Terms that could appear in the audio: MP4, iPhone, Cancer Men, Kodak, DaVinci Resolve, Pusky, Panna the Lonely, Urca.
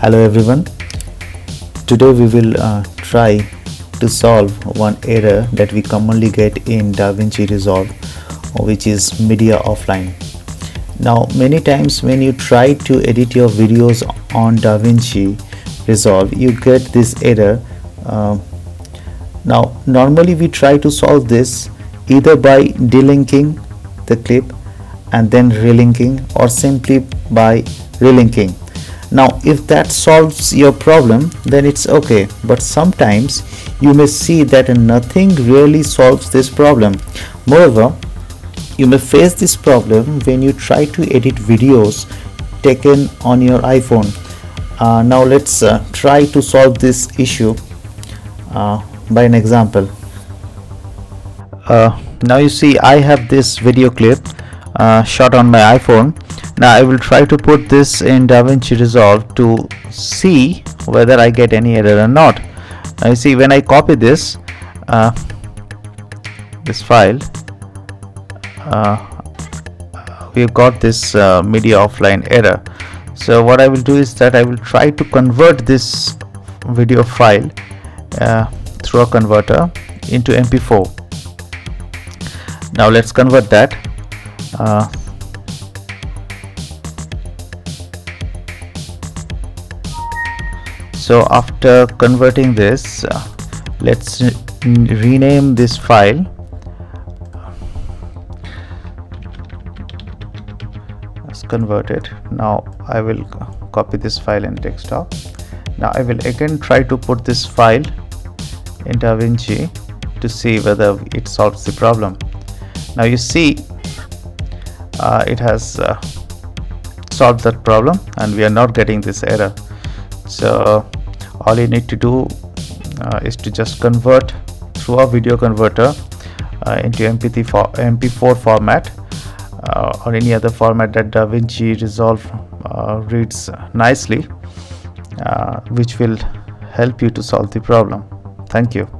Hello everyone, today we will try to solve one error that we commonly get in DaVinci Resolve, which is media offline. Now many times when you try to edit your videos on DaVinci Resolve, you get this error. Now normally we try to solve this either by delinking the clip and then relinking, or simply by relinking. Now if that solves your problem, then it's okay, but sometimes you may see that nothing really solves this problem. Moreover, you may face this problem when you try to edit videos taken on your iPhone. Now let's try to solve this issue by an example. Now you see I have this video clip shot on my iPhone. Now I will try to put this in DaVinci Resolve to see whether I get any error or not. Now you see, when I copy this file, we've got this media offline error. So what I will do is that I will try to convert this video file through a converter into MP4. Now let's convert that. So after converting this, let's rename this file as converted. Now I will copy this file in desktop. Now I will again try to put this file in DaVinci to see whether it solves the problem. Now you see it has solved that problem, and we are not getting this error. So all you need to do is to just convert through a video converter into MP4 format or any other format that DaVinci Resolve reads nicely, which will help you to solve the problem. Thank you.